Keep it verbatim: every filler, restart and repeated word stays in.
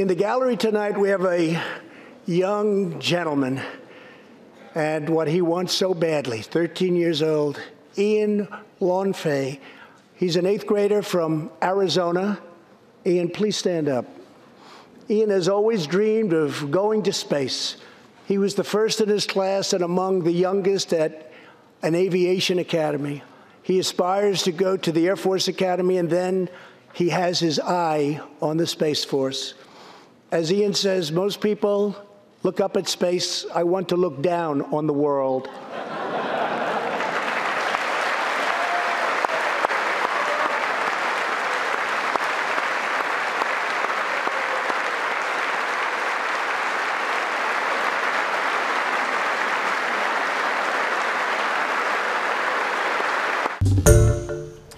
In the gallery tonight, we have a young gentleman and what he wants so badly, thirteen years old, Ian Lonfay. He's an eighth grader from Arizona. Ian, please stand up. Ian has always dreamed of going to space. He was the first in his class and among the youngest at an aviation academy. He aspires to go to the Air Force Academy, and then he has his eye on the Space Force. As Ian says, most people look up at space. I want to look down on the world.